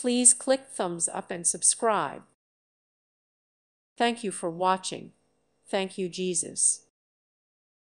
Please click thumbs up and subscribe. Thank you for watching. Thank you, Jesus.